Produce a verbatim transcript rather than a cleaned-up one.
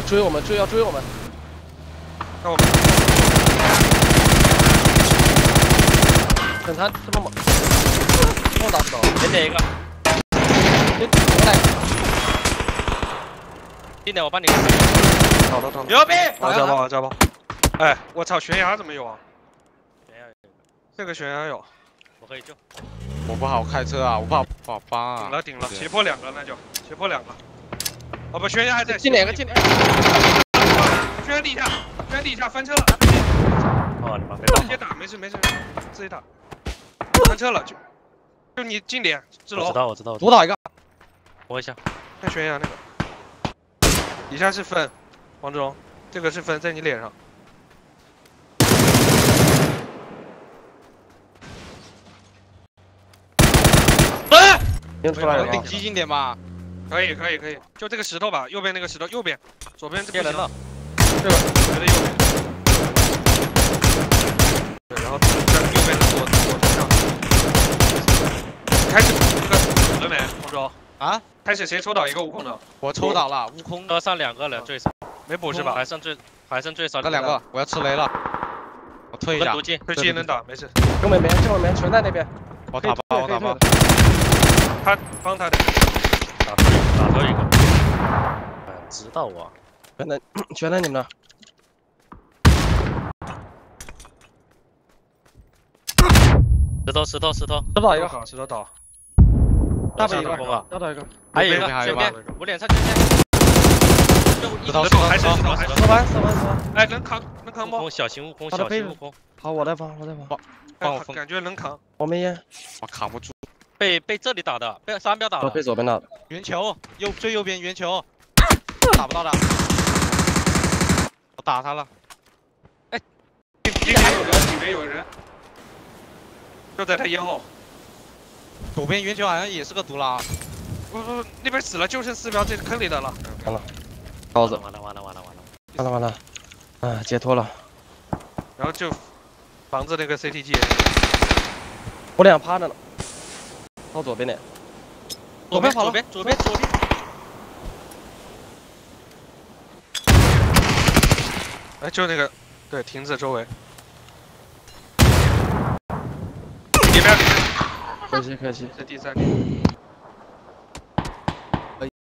他追我们，追要追我们。那我们等他这么猛，碰到手，点点一个，点过来。点点，我帮你。找到找到。牛逼！拿家包，拿家包。哎，我操，悬崖怎么有啊？悬崖有。这个悬崖有，我可以救。 我不好开车啊，我怕不好帮啊。顶了顶了，斜坡两个那就，斜坡两个。哦不，悬崖还在。进哪个？进哪个？悬崖地下，悬崖地下翻车了。哦你妈！直接打，没事没事，自己打。翻车了就，就你近点，这楼。我知道我知道。我打一个，我一下。看悬崖那个，底下是分，王志龙，这个是分在你脸上。 出来了，顶激进点吧，可以可以可以，就这个石头吧，右边那个石头，右边，左边这边人了，这个绝对右边，对，然后右边左左边上，开始这个人没，空中啊，开始谁抽倒一个悟空的？我抽倒了，悟空的上两个人最少，没补是吧？还剩最还剩最少那两个，我要吃雷了，我退一下，推进能打没事，右边没，右边全在那边，我打吧我打吧。 他帮他的，打打到一个，哎，知道啊，全在全在你们那，石头石头石头，石头一个，石头倒，大倒一个，大倒一个，还有一个，前面，我脸上前面，石头石头还是石头，石头石头石头，哎，能扛能扛不？小型悟空，小型悟空，好，我来帮，我来帮，帮我，感觉能扛，我没烟，我扛不住。 被被这里打的，被三标打的，被左边打的。圆球，右最右边圆球，打不到的。我打他了。哎，里面有人，里面有人，就在他腰后。左边圆球好像也是个毒狼。不不不，那边死了，就剩四标这坑里的了。完了，高子，完了完了完了完了完了完了，哎，解脱了。然后就防着那个 C T G， 我俩趴着呢。 到左边点，左边跑了，左边左边。哎，就那个，对，亭子周围。里边，可惜可惜，这第三个。